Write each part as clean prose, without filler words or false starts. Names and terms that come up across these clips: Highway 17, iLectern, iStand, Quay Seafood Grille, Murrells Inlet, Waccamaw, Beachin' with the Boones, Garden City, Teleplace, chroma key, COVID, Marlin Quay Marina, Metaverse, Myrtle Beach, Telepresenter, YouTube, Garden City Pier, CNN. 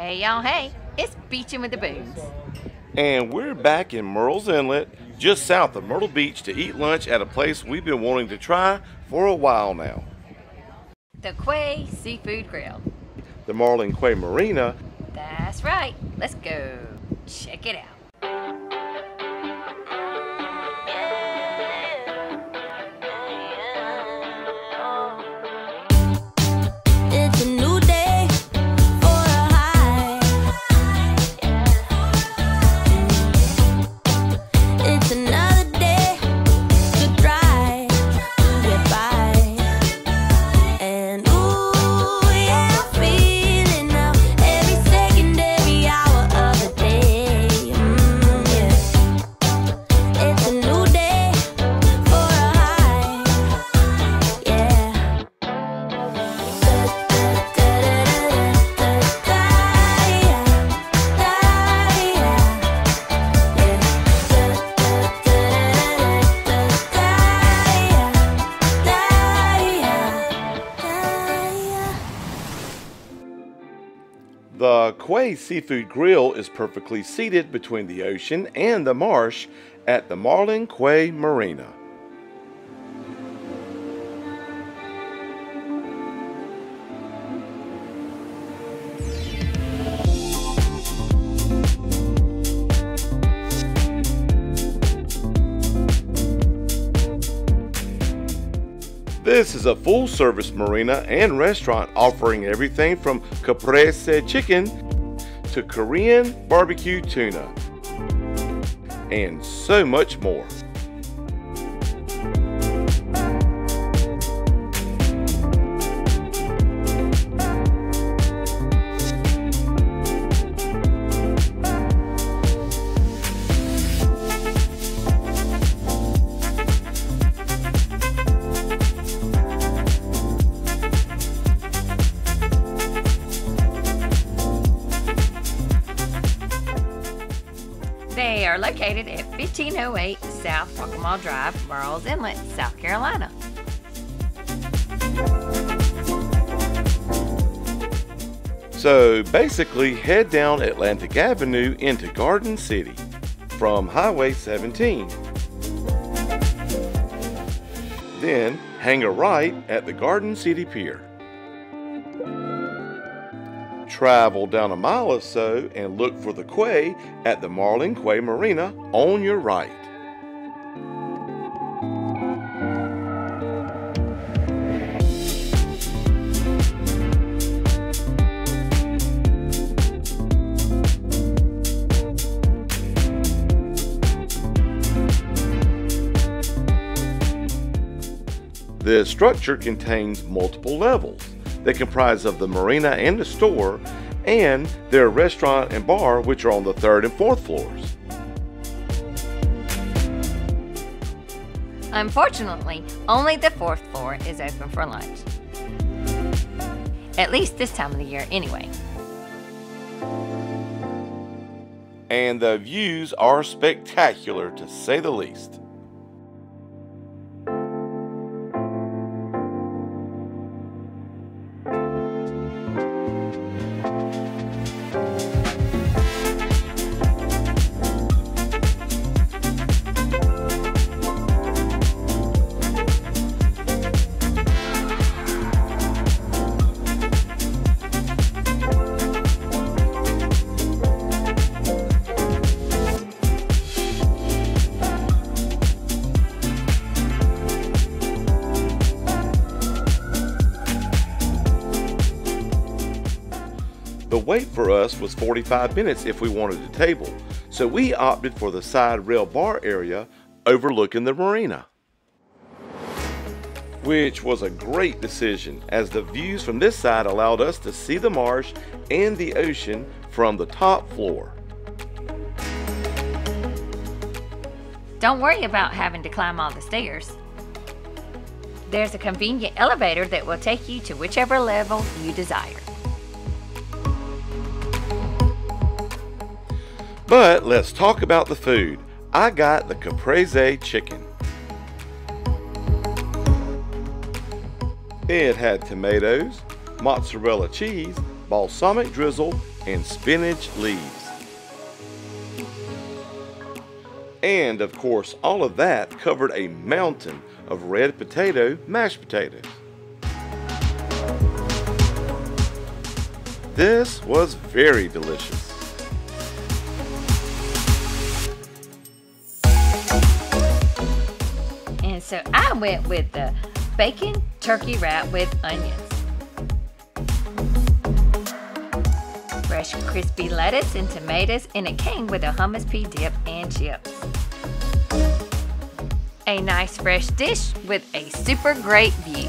Hey y'all, hey, it's Beachin' with the Boones. And we're back in Murrells Inlet, just south of Myrtle Beach, to eat lunch at a place we've been wanting to try for a while now. The Quay Seafood Grille. The Marlin Quay Marina. That's right, let's go check it out. The Quay Seafood Grille is perfectly seated between the ocean and the marsh at the Marlin Quay Marina. This is a full-service marina and restaurant offering everything from caprese chicken to Korean barbecue tuna and so much more. They are located at 1508 South Waccamaw Drive, Murrells Inlet, South Carolina. So basically head down Atlantic Avenue into Garden City from Highway 17. Then hang a right at the Garden City Pier. Travel down a mile or so and look for the quay at the Marlin Quay Marina on your right. The structure contains multiple levels. They comprise of the marina and the store, and their restaurant and bar, which are on the 3rd and 4th floors. Unfortunately, only the 4th floor is open for lunch. At least this time of the year anyway. And the views are spectacular, to say the least. The wait for us was 45 minutes if we wanted a table, so we opted for the side rail bar area overlooking the marina, which was a great decision as the views from this side allowed us to see the marsh and the ocean from the top floor. Don't worry about having to climb all the stairs. There's a convenient elevator that will take you to whichever level you desire. But let's talk about the food. I got the caprese chicken. It had tomatoes, mozzarella cheese, balsamic drizzle, and spinach leaves. And of course, all of that covered a mountain of red potato mashed potatoes. This was very delicious. And so I went with the bacon turkey wrap with onions, fresh crispy lettuce and tomatoes, and it came with a hummus pea dip and chips. A nice fresh dish with a super great view.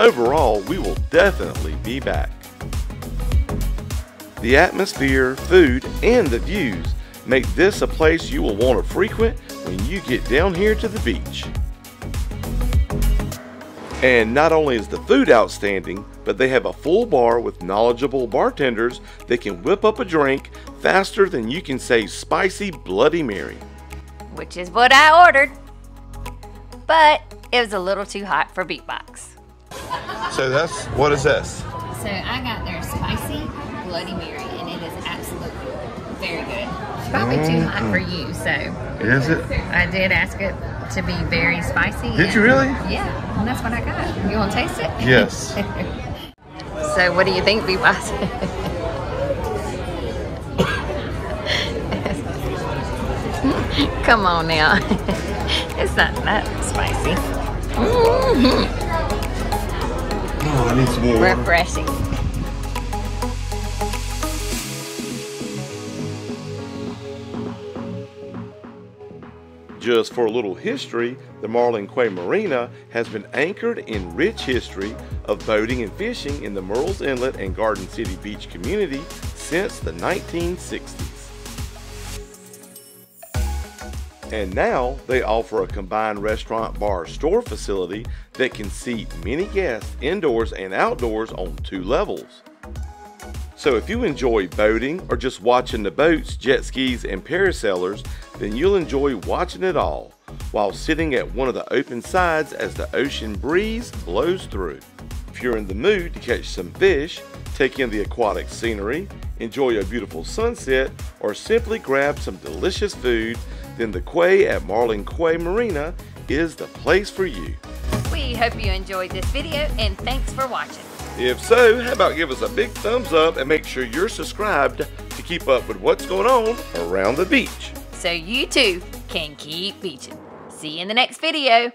Overall, we will definitely be back. The atmosphere, food, and the views make this a place you will want to frequent when you get down here to the beach. And not only is the food outstanding, but they have a full bar with knowledgeable bartenders that can whip up a drink faster than you can say spicy Bloody Mary. Which is what I ordered, but it was a little too hot for Beatbox. So that's, what is this? So I got their spicy Bloody Mary, and it is absolutely very good. It's probably too hot for you, so. Is it? I did ask it to be very spicy. Did you really? Yeah, and that's what I got. You want to taste it? Yes. So what do you think, B-Boss? Come on now. It's not that spicy. Oh, I need some more. Refreshing. Just for a little history, the Marlin Quay Marina has been anchored in rich history of boating and fishing in the Murrells Inlet and Garden City Beach community since the 1960s. And now they offer a combined restaurant, bar, store facility that can seat many guests indoors and outdoors on 2 levels. So if you enjoy boating or just watching the boats, jet skis, and parasailers, then you'll enjoy watching it all while sitting at one of the open sides as the ocean breeze blows through. If you're in the mood to catch some fish, take in the aquatic scenery, enjoy a beautiful sunset, or simply grab some delicious food, then the quay at Marlin Quay Marina is the place for you. We hope you enjoyed this video, and thanks for watching. If so, how about give us a big thumbs up and make sure you're subscribed to keep up with what's going on around the beach, so you too can keep beaching. See you in the next video.